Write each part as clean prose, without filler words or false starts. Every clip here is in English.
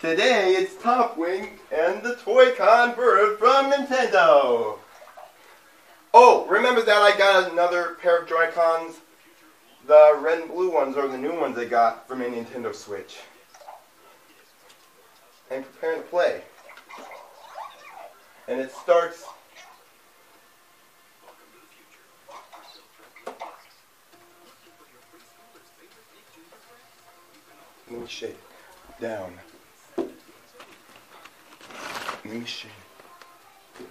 Today it's Top Wing and the Toy-Con Bird from Nintendo. Oh, remember that I got another pair of Joy-Cons? The red and blue ones are the new ones I got from a Nintendo Switch. I'm preparing to play. And it starts... let me shake it down. Let me shake it.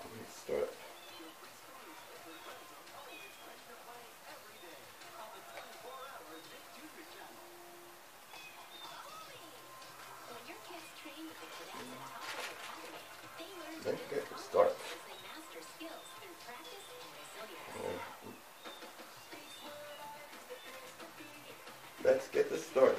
Let me start. Let's get this started.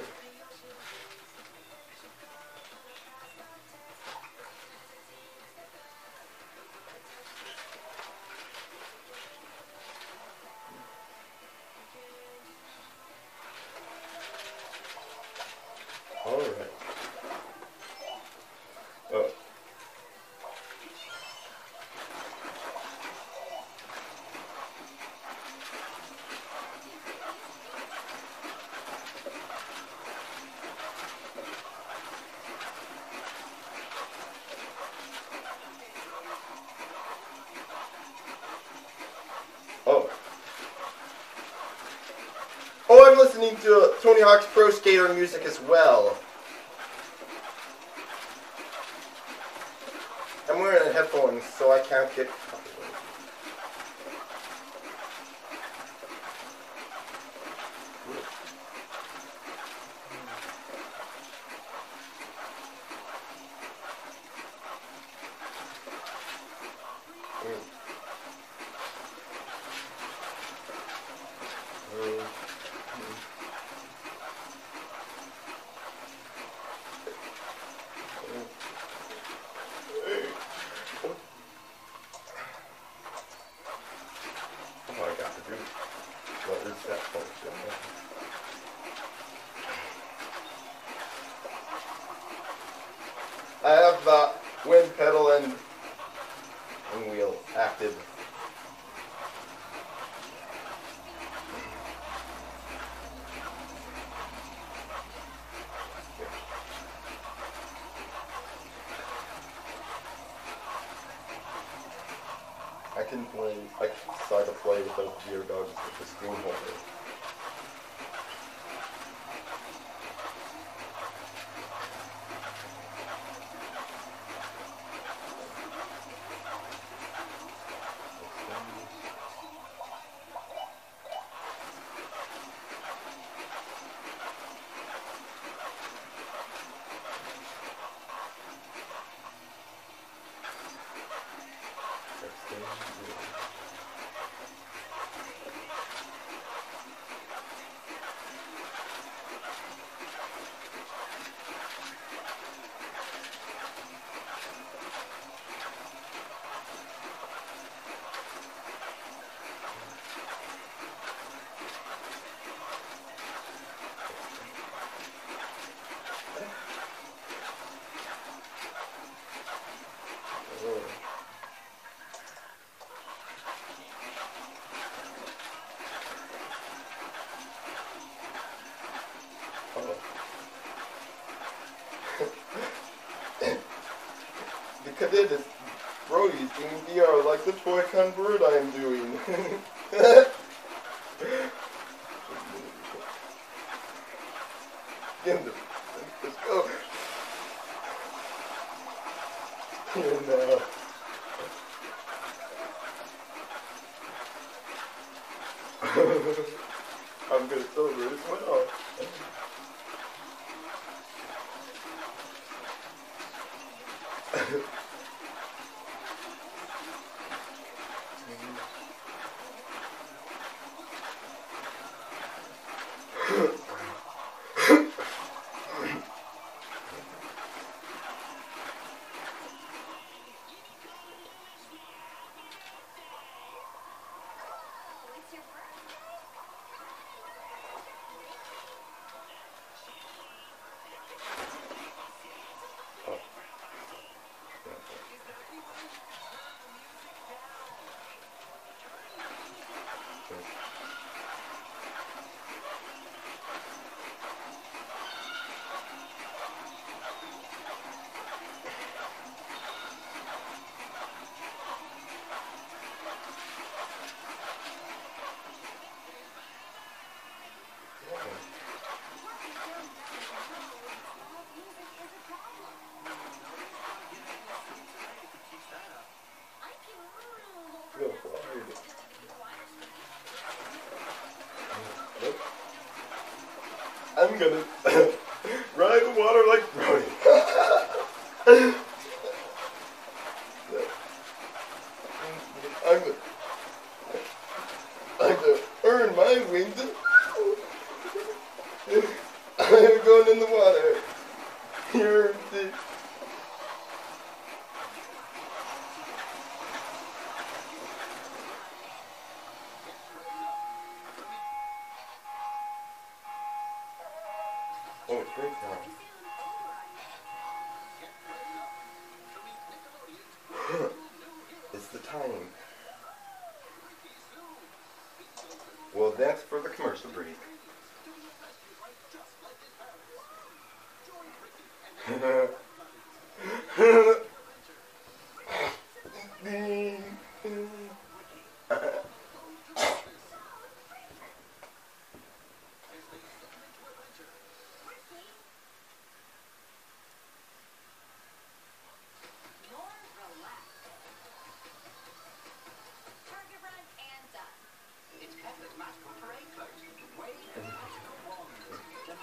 All right. Oh. Oh, I'm listening to Tony Hawk's Pro Skater music as well. I'm wearing headphones, so I can't get... I have wind pedal and wheel active. I can play, I can decide to play with those deer dogs with the spoon holder. Because it is Brody's doing VR like the Toy-Con Bird I am doing. Let's go. And, I'm gonna celebrate as well. Go for it. There you go. I'm gonna ride the water like Brody. I'm gonna earn my wings. I'm going in the water. You're the... Oh, it's great time. It's the time. Well, that's for the commercial break.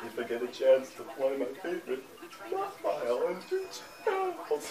If I get a chance to fly my favorite mothball into channels.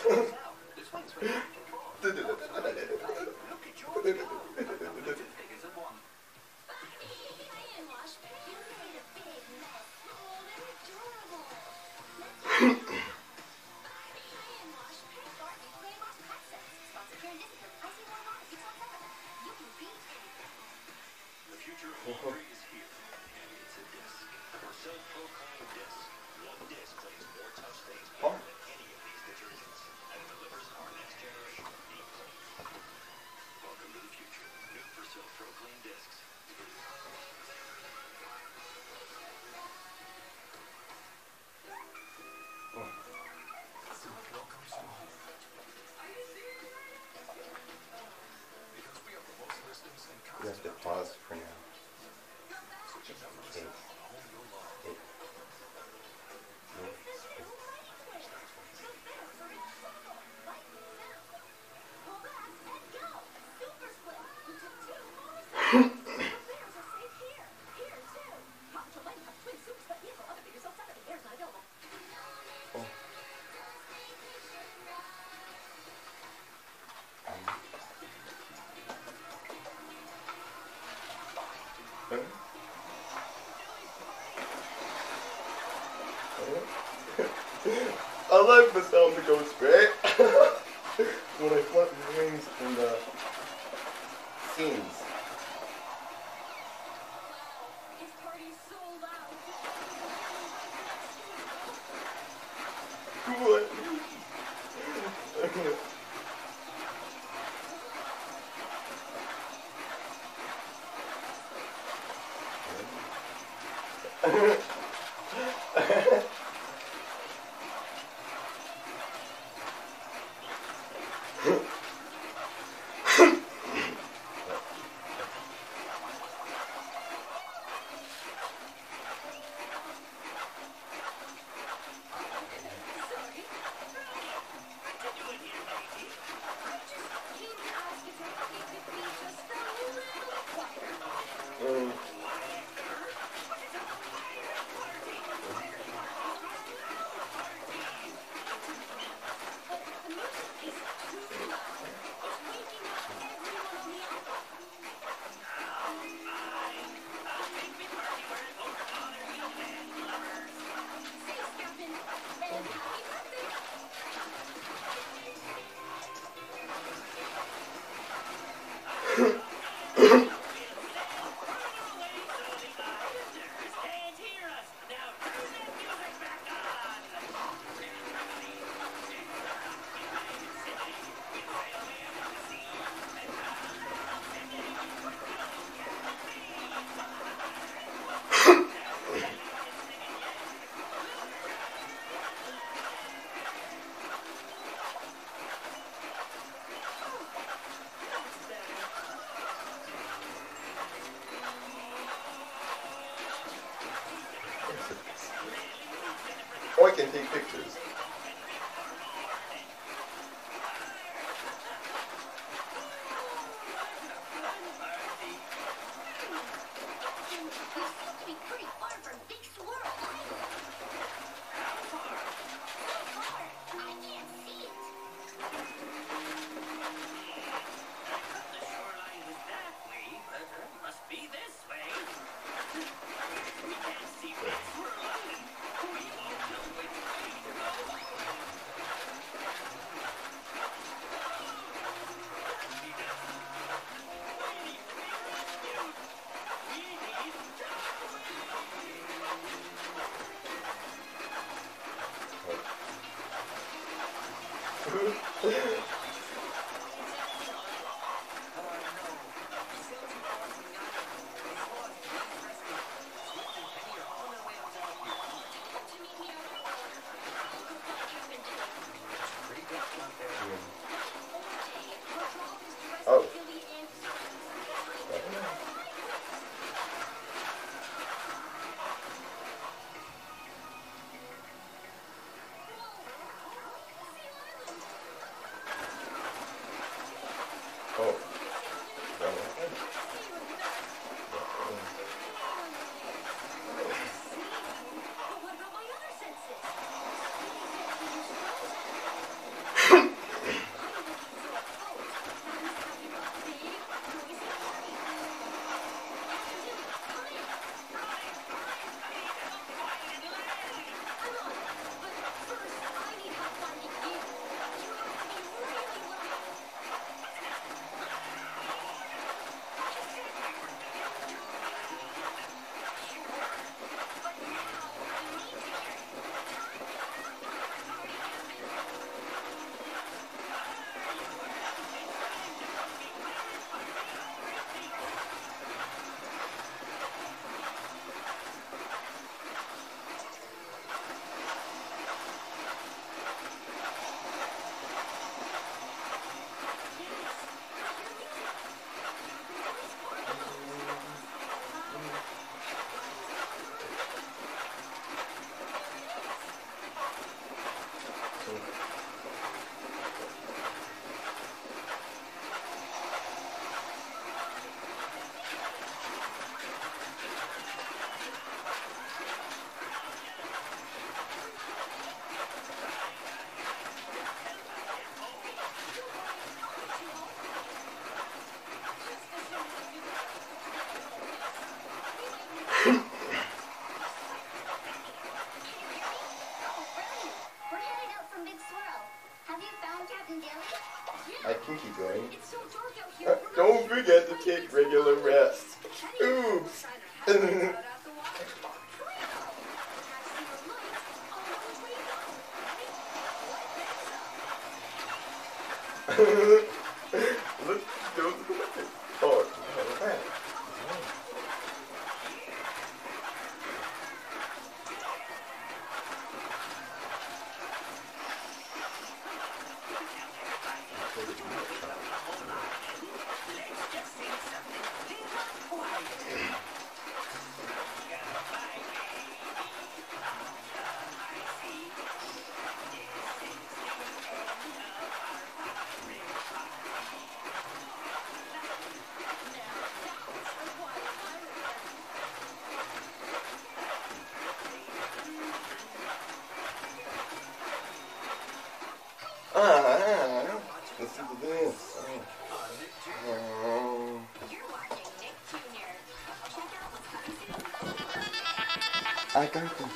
You have to pause for now. I like the sound that goes straight when I flap my wings in the scenes. I can take pictures. I can keep going. So don't forget to take regular rest. Oops. I got them.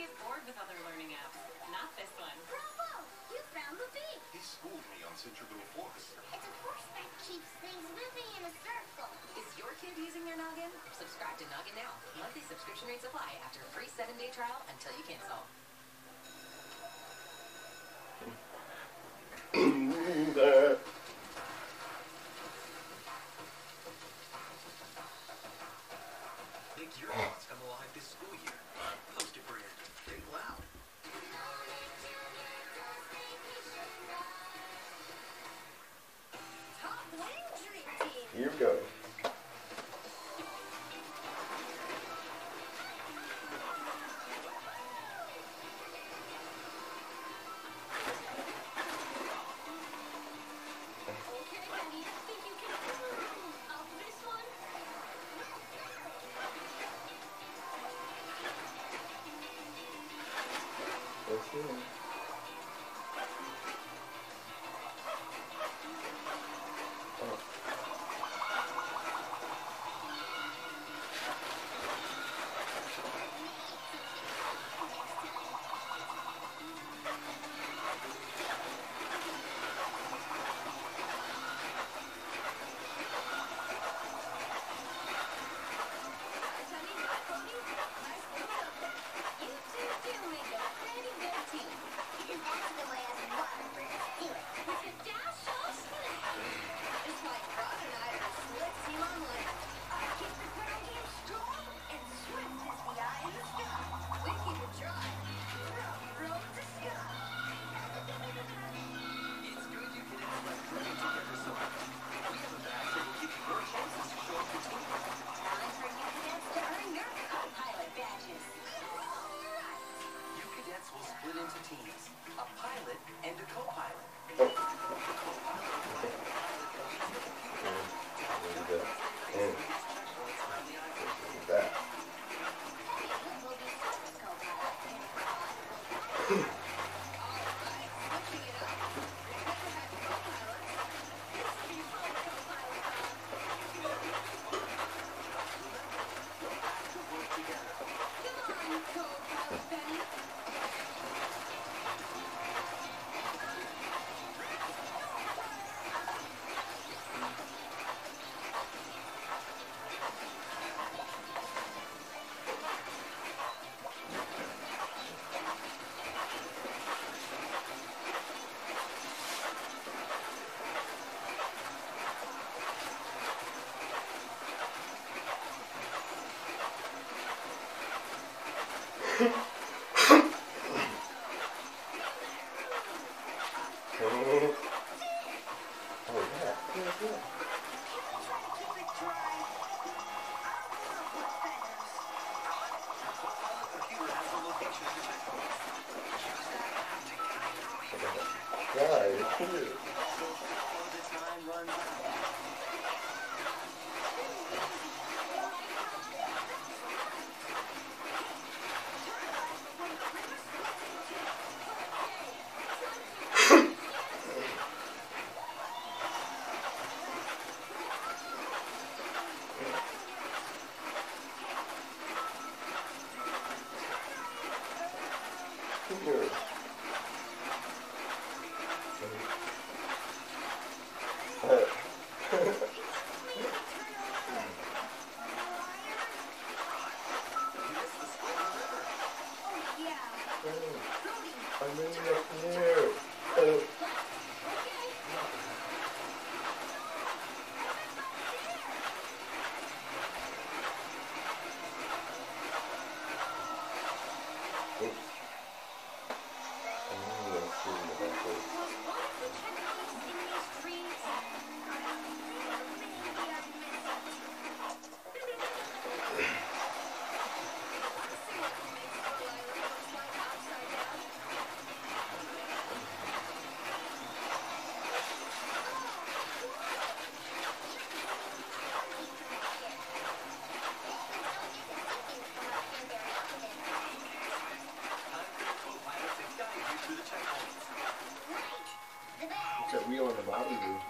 get bored with other learning apps. Not this one. Bravo! You found the beat! He schooled me on centripetal force. It's a force that keeps things moving in a circle. Is your kid using their noggin? Subscribe to Noggin now. Monthly subscription rates apply after a free 7-day trial until you cancel. Big Europeans come alive this school year. Post a prayer. Think loud. Top Wing Dream Team. Here we go.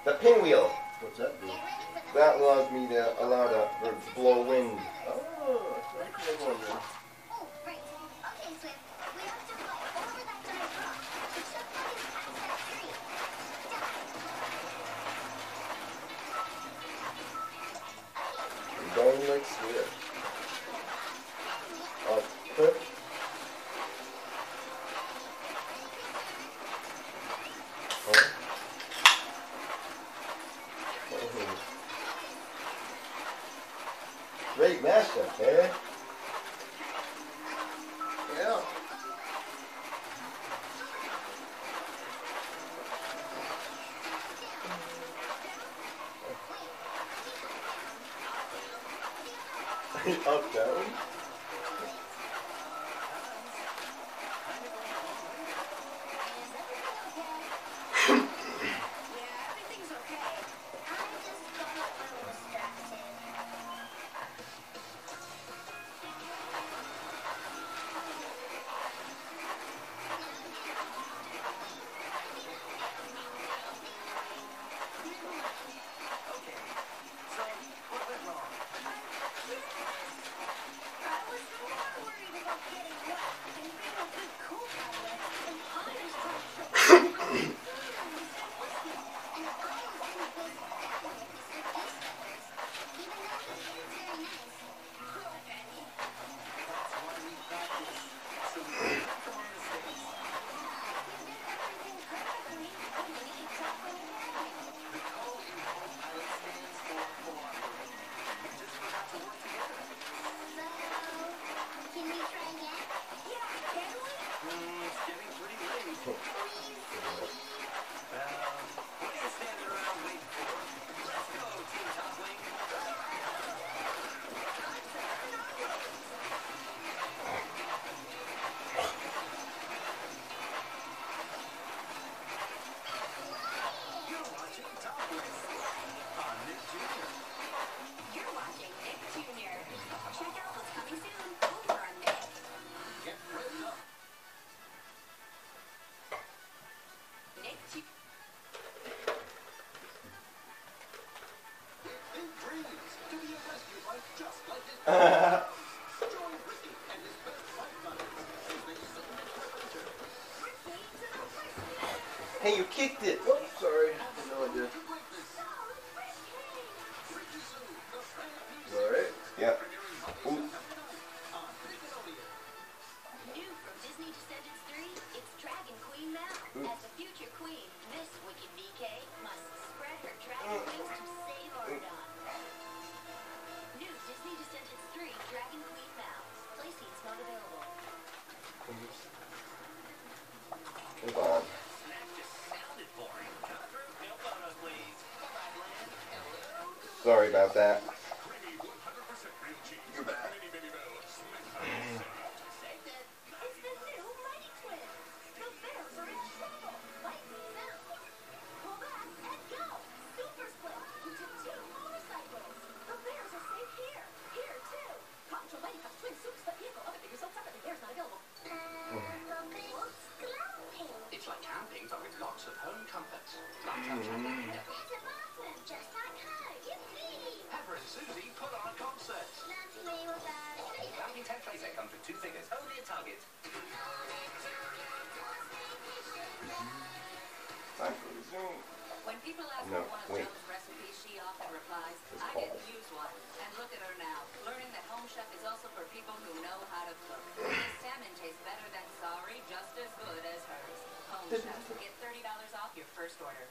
The pinwheel. What's that do? That allows me to blow wind. Oh, that's a good one. Oh, right. Okay, Swift. big mess up there. Yeah. Up down. Hey, you kicked it! Oh, sorry. No, I did. You alright? Yeah. Ooh. Sorry about that. You're back. It's like camping, but with lots of home comforts. Just like her, yippee! Pepper and Susie put on a concert. Nancy May was that. Landing 10 trays that comes with 2 figures. Only a target. When people ask her one of Joe's recipes, she often replies, I didn't use one. And look at her now, learning that Home Chef is also for people who know how to cook. This salmon tastes better than sorry, just as good as hers. Home Chef, get $30 off your first order.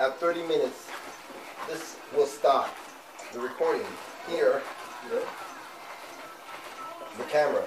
At 30 minutes, this will stop the recording here, the camera.